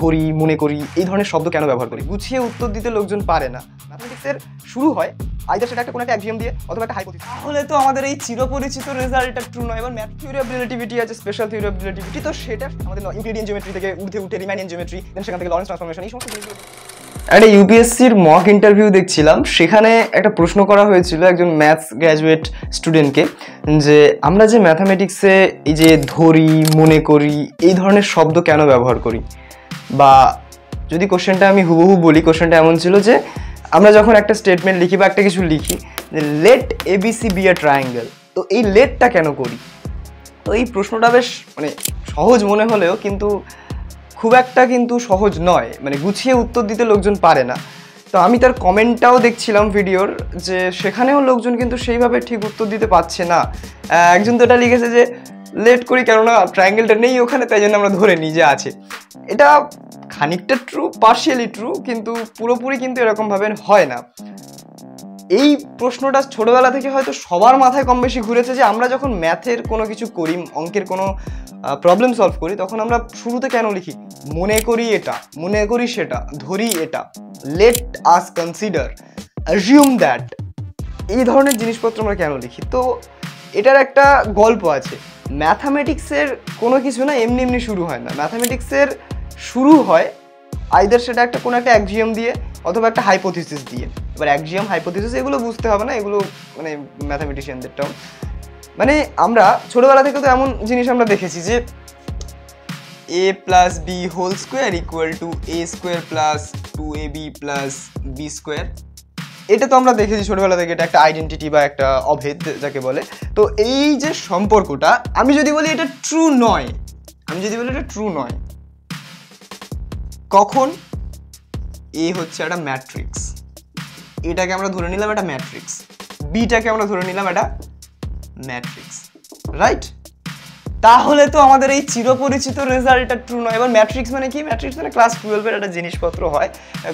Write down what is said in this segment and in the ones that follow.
ধরি, মনে করি, এই ধরনের শব্দ কেন ব্যবহার করি? গুছিয়ে উত্তর দিতে লোকজন পারে না। ম্যাথমেটিক্সের শুরু হয় আইদার সেটা একটা কোনো একটা অ্যাক্সিওম দিয়ে অথবা একটা হাইপোথিসিস। তাহলে তো আমাদের এই চিরপরিচিত রেজাল্টটা ট্রু নয়। এবার ম্যাথ থিওরি অফ রিলেটিভিটি আছে, স্পেশাল থিওরি অফ রিলেটিভিটি, তো সেটা আমাদের ইউক্লিডিয়ান জিওমেট্রি থেকে উঠে রিমাইনিয়ান জিওমেট্রি, দেন সেখান থেকে লরেন্স ট্রান্সফরমেশন, এই সমস্ত জিনিসগুলো। একটা ইউপিএসসির মক ইন্টারভিউ দেখছিলাম, সেখানে একটা প্রশ্ন করা হয়েছিল একজন ম্যাথস গ্র্যাজুয়েট স্টুডেন্টকে যে আমরা যে ম্যাথামেটিক্সে এই যে ধরি, মনে করি, এই ধরনের শব্দ কেন ব্যবহার করি, বা যদি কোশ্চেনটা আমি হুবহু বলি, কোশ্চেনটা এমন ছিল যে আমরা যখন একটা স্টেটমেন্ট লিখি বা একটা কিছু লিখি, let ABC be a triangle, তো এই লেটটা কেন করি? তো এই প্রশ্নটা বেশ সহজ মনে হলেও কিন্তু খুব একটা কিন্তু সহজ নয়, গুছিয়ে উত্তর দিতে লোকজন পারে না। তো আমি তার কমেন্টটাও দেখছিলাম ভিডিওর, যে সেখানেও লোকজন কিন্তু সেইভাবে ঠিক উত্তর দিতে পারছে না। একজন তো এটা লিখেছে যে লেট করি কেননা ট্রায়াঙ্গেলটা নেই ওখানে, তাই জন্য আমরা ধরে নিই যে আছে। এটা খানিকটা ট্রু, পার্শিয়ালি ট্রু, কিন্তু পুরোপুরি কিন্তু এরকমভাবে হয় না। এই প্রশ্নটা ছোটোবেলা থেকে হয়তো সবার মাথায় কম বেশি ঘুরেছে যে আমরা যখন ম্যাথের কোনো কিছু করি, অঙ্কের কোনো প্রবলেম সলভ করি, তখন আমরা শুরুতে কেন লিখি মনে করি এটা, মনে করি সেটা, ধরি এটা, let us consider, assume that, এই ধরনের জিনিসপত্র আমরা কেন লিখি? তো এটার একটা গল্প আছে। ম্যাথামেটিক্সের কোনো কিছু না এমনি এমনি শুরু হয় না। ম্যাথামেটিক্সের শুরু হয় আইদার সেটা একটা কোনো একটা অ্যাক্সিওম দিয়ে অথবা একটা হাইপোথিসিস দিয়ে। এবার অ্যাক্সিওম, হাইপোথিসিস এগুলো বুঝতে হবে না, এগুলো ম্যাথামেটিশিয়ানদের টার্ম। আমরা ছোটোবেলা থেকে তো এমন জিনিস আমরা দেখেছি যে এ plus B whole square equal to A square plus two A B plus B square, এটা তো আমরা দেখেছি ছোটোবেলা থেকে, এটা একটা আইডেন্টিটি বা একটা অভেদ যাকে বলে। তো এই যে সম্পর্কটা, আমি যদি বলি এটা ট্রু নয়, কখন এ হচ্ছে একটা ম্যাট্রিক্স, এটাকে আমরা ধরে নিলাম একটা ম্যাট্রিক্স, বিটাকে আমরা ধরে নিলাম একটা ম্যাট্রিক্স, রাইট? তাহলে তো আমাদের এই চিরপরিচিত রেজাল্টটা ট্রু নয়। এবার ম্যাট্রিক্স কি? ম্যাট্রিক্স ক্লাস 12-এর একটা জিনিসপত্র হয়,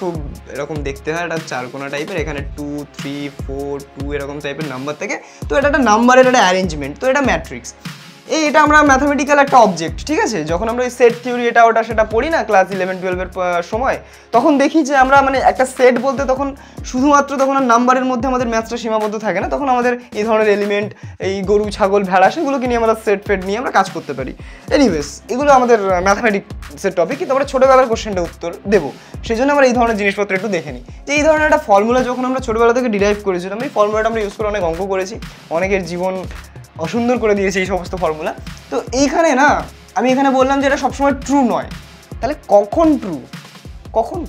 খুব এরকম দেখতে হয়, একটা চারকোনা টাইপের, এখানে 2, 3, 4, 2 এরকম টাইপের নাম্বার থেকে, তো এটা একটা নাম্বারের একটা অ্যারেঞ্জমেন্ট, তো এটা ম্যাট্রিক্স। এটা আমরা ম্যাথামেটিক্যাল একটা অবজেক্ট, ঠিক আছে? যখন আমরা এই সেট থিওরি এটা ওটা সেটা পড়ি না ক্লাস 11-12-এর সময়, তখন দেখি যে আমরা একটা সেট বলতে তখন শুধুমাত্র তখন নাম্বারের মধ্যে আমাদের ম্যাথটা সীমাবদ্ধ থাকে না, তখন আমাদের এই ধরনের এলিমেন্ট, এই গরু, ছাগল, ভেড়া, সেগুলোকে নিয়ে আমরা সেট ফেট নিয়ে আমরা কাজ করতে পারি। এনিওয়েজ, এগুলো আমাদের ম্যাথামেটিক্সের টপিক, কিন্তু আমরা ছোটোবেলার কোশ্চেনটা উত্তর দেবো, সেই জন্য আমরা এই ধরনের জিনিসপত্র একটু দেখে নিই। যে এই ধরনের একটা ফর্মুলা যখন আমরা ছোটোবেলা থেকে ডিরাইভ করেছিলাম, এই ফর্মুলাটা আমরা ইউজ করে অনেক অঙ্ক করেছি, অনেকের জীবন অসুন্দর করে দিয়েছে এই সমস্ত ফর্মুলা। তো এইখানে আমি এখানে বললাম যে এটা সবসময় ট্রু নয়, তাহলে কখন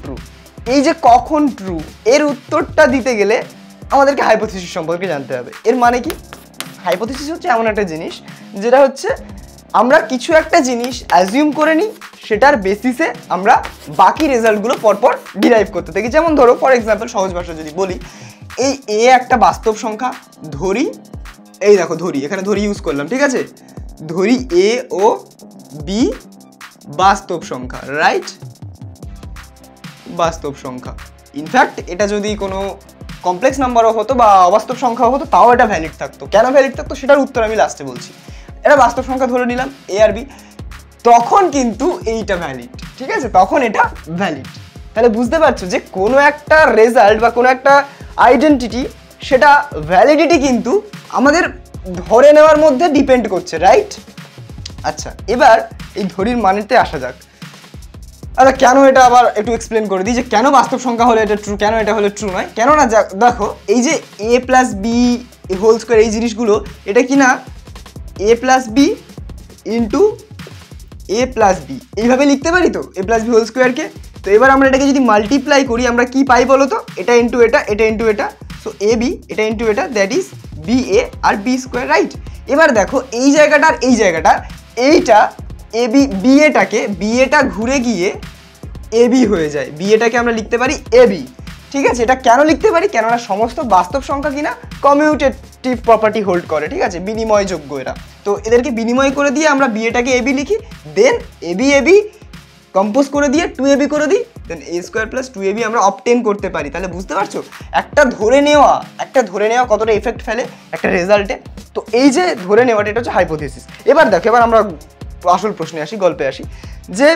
ট্রু? এই যে কখন ট্রু, এর উত্তরটা দিতে গেলে আমাদেরকে হাইপোথিসিস সম্পর্কে জানতে হবে। এর মানে কি? হাইপোথিসিস হচ্ছে এমন একটা জিনিস যেটা হচ্ছে আমরা কিছু একটা জিনিস অ্যাজিউম করে নিই, সেটার বেসিসে আমরা বাকি রেজাল্টগুলো পরপর ডিরাইভ করতে থাকি। যেমন ধরো, ফর এক্সাম্পল, সহজ ভাষা যদি বলি, এই এ একটা বাস্তব সংখ্যা, ধরি, এই দেখো ধরি, এখানে ধরি ইউজ করলাম, ঠিক আছে, ধরি এ ও বি বাস্তব সংখ্যা, রাইট? বাস্তব সংখ্যা, ইনফ্যাক্ট এটা যদি কোনো কমপ্লেক্স নাম্বারও হতো বা অবাস্তব সংখ্যাও হতো, তাও এটা ভ্যালিড থাকতো। কেন ভ্যালিড থাকতো সেটার উত্তর আমি লাস্টে বলছি। এটা বাস্তব সংখ্যা ধরে নিলাম এ আর বি, তখন কিন্তু এইটা ভ্যালিড, ঠিক আছে, তখন এটা ভ্যালিড। তাহলে বুঝতে পারছো যে কোনো একটা রেজাল্ট বা কোনো একটা আইডেন্টিটি, সেটা ভ্যালিডিটি কিন্তু আমাদের ধরে নেওয়ার মধ্যে ডিপেন্ড করছে, রাইট? আচ্ছা, এবার এই ধরির মানেতে আসা যাক। আচ্ছা, কেন এটা আবার একটু এক্সপ্লেন করে দিই যে কেন বাস্তব সংখ্যা হলে এটা ট্রু, কেন এটা হলে ট্রু নয়। কেননা দেখো, এই যে এ প্লাস বি হোল স্কোয়ার, এই জিনিসগুলো এটা কি না এ প্লাস বি ইন্টু এ প্লাস বি, এইভাবে লিখতে পারি তো এ প্লাস বি হোল স্কোয়ারকে। তো এবার আমরা এটাকে যদি মাল্টিপ্লাই করি, আমরা কি পাই বলো তো? এটা ইন্টু এটা, এটা ইন্টু এটা, সো এ বি, এটা ইন্টু এটা, দ্যাট ইজ বি এ আর বি স্কোয়ার, রাইট? এবার দেখো এই জায়গাটা আর এই জায়গাটা, এইটা এ বি, বি এটাকে, বি এটা ঘুরে গিয়ে এ বি হয়ে যায়, বি এটাকে আমরা লিখতে পারি এ বি, ঠিক আছে? এটা কেন লিখতে পারি? কেননা সমস্ত বাস্তব সংখ্যা কিনা কমিউটেটিভ প্রপার্টি হোল্ড করে, ঠিক আছে, বিনিময়যোগ্য এরা, তো এদেরকে বিনিময় করে দিয়ে আমরা বি এটাকে এ বি লিখি, দেন এ বি কম্পোজ করে দিয়ে টু এ বি করে দিই, দেন এ স্কোয়ার প্লাস টু এ বি আমরা অবটেন করতে পারি। তাহলে বুঝতে পারছো একটা ধরে নেওয়া কতটা এফেক্ট ফেলে একটা রেজাল্টে। তো এই যে ধরে নেওয়াটা, এটা হচ্ছে হাইপোথিসিস। এবার দেখো, এবার আমরা আসল প্রশ্নে আসি, গল্পে আসি, যে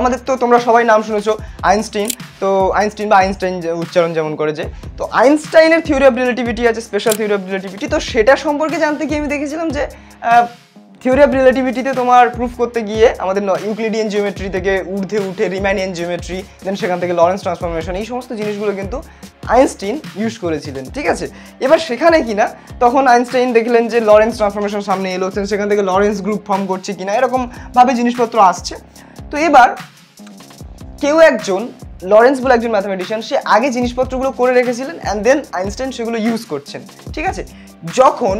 আমাদের তো তোমরা সবাই নাম শুনেছো আইনস্টাইন, তো আইনস্টাইন বা আইনস্টাইন উচ্চারণ যেমন করে যে, তো আইনস্টাইনের থিওরি অফ রিলেটিভিটি আছে, স্পেশাল থিওরি অফ রিলেটিভিটি। তো সেটা সম্পর্কে জানতে গিয়ে আমি দেখেছিলাম যে থিওরি অফ রিলেটিভিটিতে তোমার প্রুফ করতে গিয়ে আমাদের ইউক্লিডিয়ান জিওমেট্রি থেকে ঊর্ধ্বে উঠে রিমাইনিয়ান জিওমেট্রি, দেন সেখান থেকে লরেন্স ট্রান্সফরমেশন, এই সমস্ত জিনিসগুলো কিন্তু আইনস্টাইন ইউজ করেছিলেন, ঠিক আছে। এবার সেখানে কিনা তখন আইনস্টাইন দেখলেন যে লরেন্স ট্রান্সফরমেশন সামনে এলো, সেখান থেকে লরেন্স গ্রুপ ফর্ম করছে কিনা, এরকমভাবে জিনিসপত্র আসছে। তো এবার কেউ একজন, লরেন্স বলে একজন ম্যাথামেটিশিয়ান, সে আগে জিনিসপত্রগুলো করে রেখেছিলেন অ্যান্ড দেন আইনস্টাইন সেগুলো ইউজ করছেন, ঠিক আছে। যখন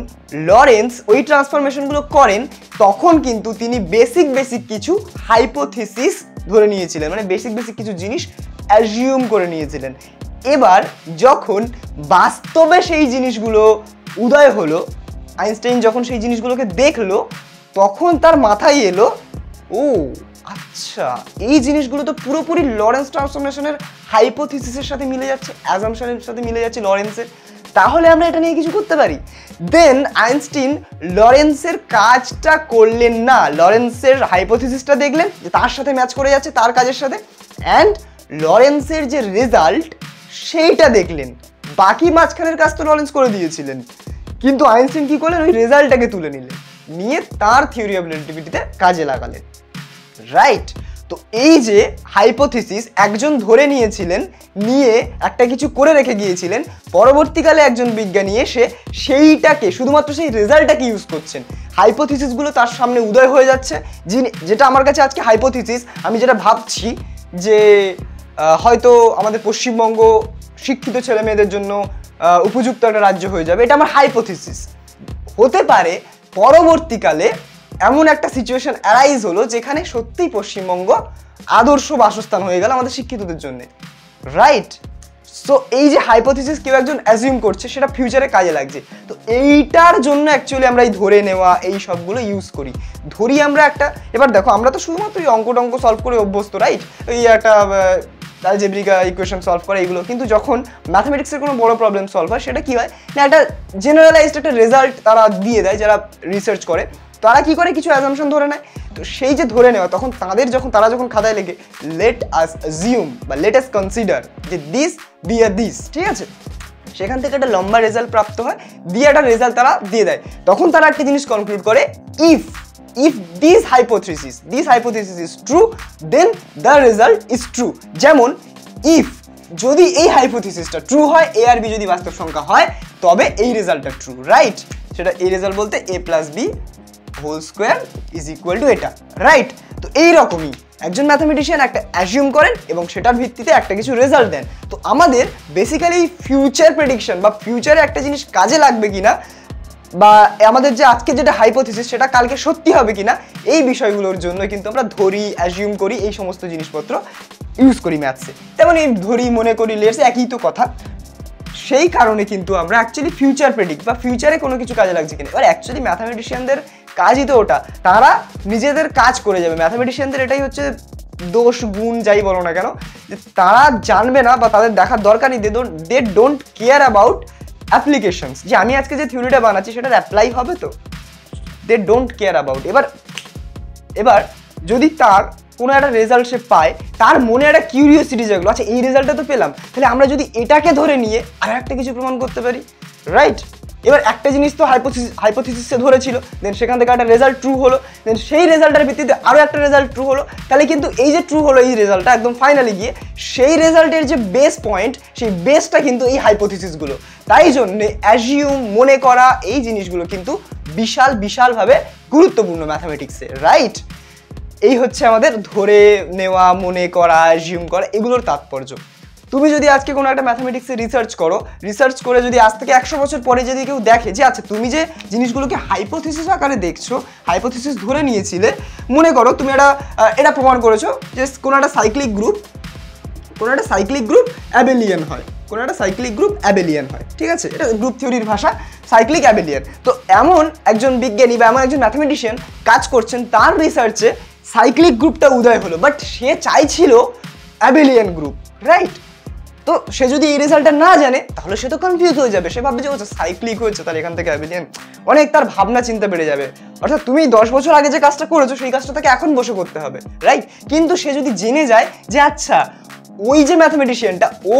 লরেন্স ওই ট্রান্সফরমেশনগুলো করেন তখন কিন্তু তিনি বেসিক বেসিক কিছু হাইপোথিসিস ধরে নিয়েছিলেন, মানে বেসিক বেসিক কিছু জিনিস অ্যাজিউম করে নিয়েছিলেন। এবার যখন বাস্তবে সেই জিনিসগুলো উদয় হলো, আইনস্টাইন যখন সেই জিনিসগুলোকে দেখলো তখন তার মাথায় এলো, ও আচ্ছা এই জিনিসগুলো তো পুরোপুরি লরেন্স ট্রান্সফরমেশনের হাইপোথিসিসের সাথে মিলে যাচ্ছে, অ্যাজাম্পশনের সাথে মিলে যাচ্ছে লরেন্সের, তাহলে আমরা এটা নিয়ে কিছু করতে পারি। দেন আইনস্টাইন লরেন্সের কাজটা করলেন না, লরেন্সের হাইপোথিসিসটা দেখলেন যে তার সাথে ম্যাচ করে যাচ্ছে, তার কাজের সাথে, অ্যান্ড লরেন্সের যে রেজাল্ট সেইটা দেখলেন। বাকি মাঝখানের কাজ তো লরেন্স করে দিয়েছিলেন, কিন্তু আইনস্টাইন কী করলেন, ওই রেজাল্টটাকে তুলে নিলেন, নিয়ে তার থিওরি অফ রিলেটিভিটিতে কাজে লাগালেন, রাইট। তো এই যে হাইপোথিসিস একজন ধরে নিয়েছিলেন, নিয়ে একটা কিছু করে রেখে গিয়েছিলেন, পরবর্তীকালে একজন বিজ্ঞানী এসে সেইটাকে, শুধুমাত্র সেই রেজাল্টটাকে ইউজ করছেন, হাইপোথিসিসগুলো তার সামনে উদয় হয়ে যাচ্ছে। যেটা আমার কাছে আজকে হাইপোথিসিস, আমি যেটা ভাবছি যে হয়তো আমাদের পশ্চিমবঙ্গ শিক্ষিত ছেলে মেয়েদের জন্য উপযুক্ত একটা রাজ্য হয়ে যাবে, এটা আমার হাইপোথিসিস। হতে পারে পরবর্তীকালে এমন একটা সিচুয়েশন অ্যারাইজ হলো যেখানে সত্যিই পশ্চিমবঙ্গ আদর্শ বাসস্থান হয়ে গেল আমাদের শিক্ষিতদের জন্য, রাইট। সো এই যে হাইপোথিসিস কেউ একজন অ্যাজিউম করছে, সেটা ফিউচারে কাজে লাগছে। তো এইটার জন্য অ্যাকচুয়ালি আমরা এই ধরে নেওয়া এই সবগুলো ইউজ করি, ধরি আমরা একটা। এবার দেখো, আমরা তো শুধুমাত্র এই অঙ্ক টঙ্ক সলভ করে অভ্যস্ত, রাইট, এই একটা অ্যালজেব্রিক ইকুয়েশন সলভ করা এইগুলো, কিন্তু যখন ম্যাথামেটিক্সের কোনো বড় প্রবলেম সলভ হয় সেটা কী হয় না, একটা জেনারেলাইজড একটা রেজাল্ট তারা দিয়ে দেয়, যারা রিসার্চ করে তারা কী করে, কিছু অ্যাজাম্পশন ধরে নেয়। তো সেই যে ধরে নেওয়া, তখন তাদের যখন তারা যখন খাতায় লেখে লেট আস অ্যাজিউম বা লেট আস কনসিডার যে দিস দিয়ে দিস, ঠিক আছে, সেখান থেকে একটা লম্বা রেজাল্ট প্রাপ্ত হয়, দিয়ে একটা রেজাল্ট তারা দিয়ে দেয়, তখন তারা একটা জিনিস কনক্লুড করে, if this hypothesis is true then the result is true. যেমন if যদি এই হাইপোথিসিসটা ট্রু হয়, a আর b যদি বাস্তব সংখ্যা হয়, তবে এই রেজাল্টটা ট্রু, রাইট। সেটা এই রেজাল্ট বলতে a plus b whole square is equal to এটা, রাইট। তো এইরকমই একজন ম্যাথামেটিশিয়ান একটা অ্যাজিউম করেন এবং সেটার ভিত্তিতে একটা কিছু রেজাল্ট দেন। তো আমাদের বেসিক্যালি ফিউচার প্রেডিকশন বা ফিউচারে একটা জিনিস কাজে লাগবে কিনা, বা আমাদের যে আজকে যেটা হাইপোথিসিস সেটা কালকে সত্যি হবে কিনা, এই বিষয়গুলোর জন্য কিন্তু আমরা ধরি, অ্যাজিউম করি, এই সমস্ত জিনিসপত্র ইউজ করি ম্যাথসে। তেমন এই ধরি, মনে করি, লেটস, একই তো কথা। সেই কারণে কিন্তু আমরা অ্যাকচুয়ালি ফিউচার প্রেডিক্ট বা ফিউচারে কোনো কিছু কাজে লাগছে কিনা। এবার অ্যাকচুয়ালি ম্যাথামেটিশিয়ানদের কাজই তো ওটা, তারা নিজেদের কাজ করে যাবে। ম্যাথামেটিশিয়ানদের এটাই হচ্ছে দোষ, গুণ, যাই বলো না কেন, যে তারা জানবে না বা তাদের দেখার দরকার নেই, they don't care about applications, যে আমি আজকে যে থিওরিটা বানাচ্ছি সেটা অ্যাপ্লাই হবে তো, দে ডোন্ট কেয়ার অ্যাবাউট। এবার যদি তার কোনো একটা রেজাল্ট সে পায়, তার মনে একটা কিউরিওসিটি জাগলো, আচ্ছা এই রেজাল্টটা তো পেলাম, তাহলে আমরা যদি এটাকে ধরে নিয়ে আর একটা কিছু প্রমাণ করতে পারি, রাইট। এবার একটা জিনিস তো হাইপোথিসিসে ধরেছিল, দেন সেখান থেকে একটা রেজাল্ট ট্রু হলো, দেন সেই রেজাল্টের ভিত্তিতে আরও একটা রেজাল্ট ট্রু হলো, তাহলে কিন্তু এই যে ট্রু হলো এই রেজাল্টটা একদম ফাইনালি গিয়ে সেই রেজাল্টের যে বেস পয়েন্ট, সেই বেসটা কিন্তু এই হাইপোথিসিসগুলো। তাই জন্যে অ্যাজিউম, মনে করা, এই জিনিসগুলো কিন্তু বিশালভাবে গুরুত্বপূর্ণ ম্যাথামেটিক্সে, রাইট। এই হচ্ছে আমাদের ধরে নেওয়া, মনে করা, অ্যাজিউম করা, এগুলোর তাৎপর্য। তুমি যদি আজকে কোনো একটা ম্যাথামেটিক্সে রিসার্চ করো, রিসার্চ করে যদি আজ থেকে 100 বছর পরে যদি কেউ দেখে যে আচ্ছা তুমি যে জিনিসগুলোকে হাইপোথিসিস আকারে দেখছো, হাইপোথিসিস ধরে নিয়েছিলে, মনে করো তুমি এটা প্রমাণ করেছো যে কোনো একটা সাইক্লিক গ্রুপ অ্যাবেলিয়ান হয়, ঠিক আছে, এটা গ্রুপ থিওরির ভাষা, সাইক্লিক অ্যাবেলিয়ান। তো এমন একজন বিজ্ঞানী বা এমন একজন ম্যাথামেটিশিয়ান কাজ করছেন, তার রিসার্চে সাইক্লিক গ্রুপটা উদয় হলো, বাট সে চাইছিল অ্যাবেলিয়ান গ্রুপ, রাইট। তো সে যদি এই রেজাল্টটা না জানে তাহলে সে তো কনফিউজ হয়ে যাবে, সে ভাববে যে ও সাইক্লিক হয়েছে, তাহলে এখান থেকে অ্যাবিলিয়ান অনেক তার ভাবনা চিন্তা বেড়ে যাবে। অর্থাৎ তুমি 10 বছর আগে যে কাজটা করেছো সেই কাজটা তাকে এখন বসে করতে হবে, রাইট? কিন্তু সে যদি জেনে যায় যে আচ্ছা ওই যে ম্যাথমেটিশিয়ানটা ও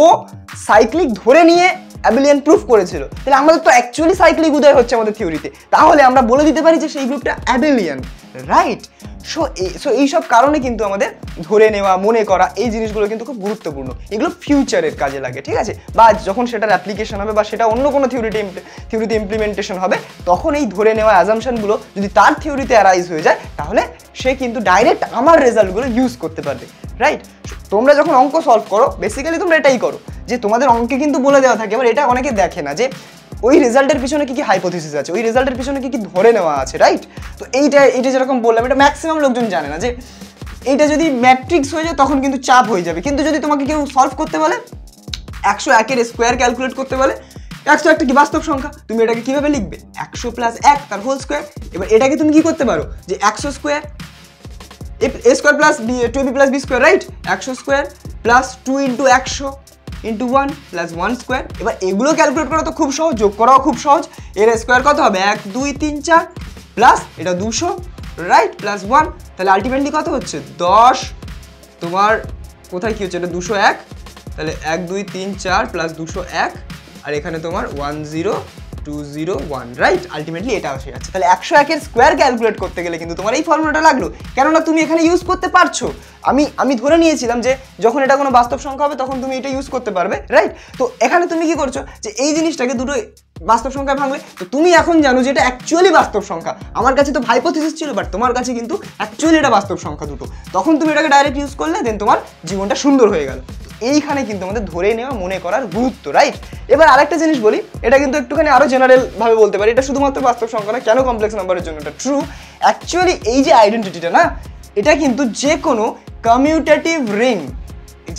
সাইক্লিক ধরে নিয়ে অ্যাবিলিয়ান প্রুফ করেছিল, তাহলে আমাদের তো অ্যাকচুয়ালি সাইক্লিক উদয় হচ্ছে আমাদের থিওরিতে, তাহলে আমরা বলে দিতে পারি যে সেই গ্রুপটা অ্যাবিলিয়ান, রাইট? সো এইসব কারণে কিন্তু আমাদের ধরে নেওয়া, মনে করা, এই জিনিসগুলো কিন্তু খুব গুরুত্বপূর্ণ। এগুলো ফিউচারের কাজে লাগে, ঠিক আছে? বা যখন সেটার অ্যাপ্লিকেশন হবে বা সেটা অন্য কোনো থিওরিতে ইমপ্লিমেন্টেশন হবে, তখন এই ধরে নেওয়া অ্যাজাম্পশনগুলো যদি তার থিওরিতে অ্যারাইজ হয়ে যায় তাহলে সে কিন্তু ডাইরেক্ট আমার রেজাল্টগুলো ইউজ করতে পারবে, রাইট? তোমরা যখন অঙ্ক সলভ করো বেসিক্যালি তোমরা এটাই করো, যে তোমাদের অঙ্কে কিন্তু বলে দেওয়া থাকে, এবার এটা অনেকে দেখে না যে ওই রেজাল্টের পিছনে কী কী হাইপোথিসিস আছে, ওই রেজাল্টের পিছনে কী কী ধরে নেওয়া আছে, রাইট? তো এইটা যেরকম বললাম, এটা ম্যাক্সিমাম লোকজন জানে না যে এইটা যদি ম্যাট্রিক্স হয়ে যায় তখন কিন্তু চাপ হয়ে যাবে, কিন্তু যদি তোমাকে কেউ সলভ করতে বলে 101 স্কোয়ার ক্যালকুলেট করতে বলে, 101 কি বাস্তব সংখ্যা, তুমি এটাকে কীভাবে লিখবে? 100 + 1 তার হোল স্কোয়ার। এবার এটাকে তুমি কী করতে পারো যে 100 square a² + 2ab + b², right? 100 square + 2 × 100 + 1 square. এবার এগুলো ক্যালকুলেট করা তো খুব সহজ, যোগ করাও খুব সহজ। এর স্কোয়ার কত হবে? 1 2 3 4 প্লাস এটা 200, রাইট? +1, তাহলে আলটিমেটলি কত হচ্ছে 10। তোমার কোথায় কী হচ্ছে? এটা 201, তাহলে 1 2 3 4 প্লাস 201, আর এখানে তোমার 1 0 2 0 1, রাইট? আলটিমেটলি এটা আসে যাচ্ছে। তাহলে 101 স্কোয়ার ক্যালকুলেট করতে গেলে কিন্তু তোমার এই ফর্মুলাটা লাগলো, কেননা তুমি এখানে ইউজ করতে পারছো। আমি ধরে নিয়েছিলাম যে যখন এটা কোনো বাস্তব সংখ্যা হবে তখন তুমি এটা ইউজ করতে পারবে, রাইট? তো এখানে তুমি কি করছো যে এই জিনিসটাকে দুটো বাস্তব সংখ্যায় ভাঙলে, তো তুমি এখন জানো যে এটা অ্যাকচুয়ালি বাস্তব সংখ্যা। আমার কাছে তো হাইপোথিসিস ছিল, বাট তোমার কাছে কিন্তু অ্যাকচুয়ালি এটা বাস্তব সংখ্যা দুটো, তখন তুমি এটাকে ডাইরেক্ট ইউজ করলে, দেন তোমার জীবনটা সুন্দর হয়ে গেল। এইখানে কিন্তু আমাদের ধরে নেওয়া, মনে করার গুরুত্ব, রাইট? এবার আরেকটা জিনিস বলি, এটা কিন্তু একটুখানি আরও জেনারেলভাবে বলতে পারি, এটা শুধুমাত্র বাস্তব সংখ্যা না, কেন কমপ্লেক্স নাম্বারের জন্য এটা ট্রু। অ্যাকচুয়ালি এই যে আইডেন্টিটিটা না, এটা কিন্তু যে কোনো কমিউটেটিভ রিং,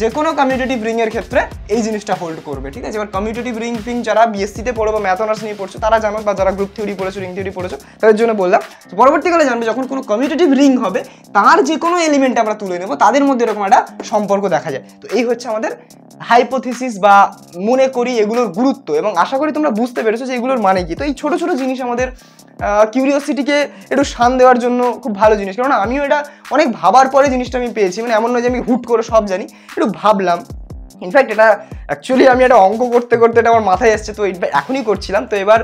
যে কোনো কমিউটেটিভ রিংয়ের ক্ষেত্রে এই জিনিসটা হোল্ড করবে, ঠিক আছে? এবার কমিউটেটিভ রিং ফিং যারা বিএসসিতে পড়ো বা ম্যাথ অনার্স নিয়ে পড়ছো তারা জানো, বা যারা গ্রুপ থিওরি পড়েছো, রিং থিওরি পড়েছো তাদের জন্য বললাম। তো পরবর্তীকালে জানবে যখন কোনো কমিউটেটিভ রিং হবে তার যে কোনো এলিমেন্ট আমরা তুলে নেবো, তাদের মধ্যে এরকম একটা সম্পর্ক দেখা যায়। তো এই হচ্ছে আমাদের হাইপোথিসিস বা মনে করি, এগুলোর গুরুত্ব। এবং আশা করি তোমরা বুঝতে পেরেছো যে এগুলোর মানে কি। তো এই ছোটো ছোটো জিনিস আমাদের কিউরিওসিটিকে একটু শান দেওয়ার জন্য খুব ভালো জিনিস, কারণ আমিও এটা অনেক ভাবার পরে জিনিসটা আমি পেয়েছি। মানে এমন নয় যে আমি হুট করে সব জানি, একটু ভাবলাম। ইনফ্যাক্ট এটা অ্যাকচুয়ালি আমি একটা অঙ্ক করতে করতে এটা আমার মাথায় আসছে, তো ইনফ্যাক্ট এখনই করছিলাম। তো এবার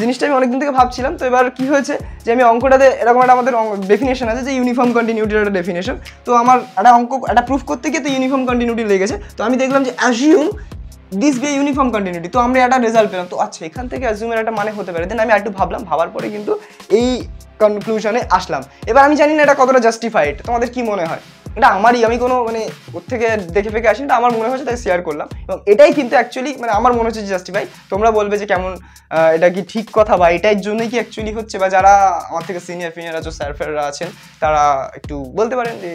জিনিসটা আমি অনেকদিন থেকে ভাবছিলাম, তো এবার কী হয়েছে যে আমি অঙ্কটাতে এরকম একটা আমাদের ডেফিনেশন আছে যে ইউনিফর্ম কন্টিনিউটির একটা ডেফিনেশন। তো আমার একটা অঙ্ক একটা প্রুফ করতে গিয়ে তো ইউনিফর্ম কন্টিনিউটি লেগেছে, তো আমি দেখলাম যে assume this be uniform continuity, তো আমরা একটা রেজাল্ট পেলাম। তো আচ্ছা এখান থেকে অ্যাজিউমের একটা মানে হতে পারে, দেন আমি একটু ভাবলাম, ভাবার পরে কিন্তু এই কনক্লুশনে আসলাম। এবার আমি জানি না এটা কতটা জাস্টিফাইড, তোমাদের কী মনে হয়? এটা আমারই, আমি কোনো মানে ওর থেকে দেখে ফেকে আসি, এটা আমার মনে হচ্ছে তাই শেয়ার করলাম। এবং এটাই কিন্তু অ্যাকচুয়ালি মানে আমার মনে হচ্ছে জাস্টিফাই। তোমরা বলবে যে কেমন, এটা কি ঠিক কথা, বা এটার জন্যই কি অ্যাকচুয়ালি হচ্ছে? বা যারা আমার থেকে সিনিয়র ফিনিয়র আছে, স্যার ফেররা আছেন, তারা একটু বলতে পারেন যে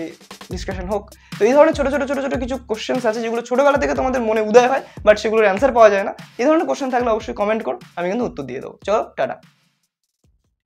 ডিসকাশন হোক। তো এই ধরনের ছোটো ছোটো ছোটো ছোটো কিছু কোশ্চেন্স আছে যেগুলো ছোটোবেলা থেকে তোমাদের মনে উদয় হয়, বাট সেগুলোর অ্যান্সার পাওয়া যায় না। এই ধরনের কোশ্চেন থাকলে অবশ্যই কমেন্ট করো, আমি কিন্তু উত্তর দিয়ে দেবো। চলো, টাটা।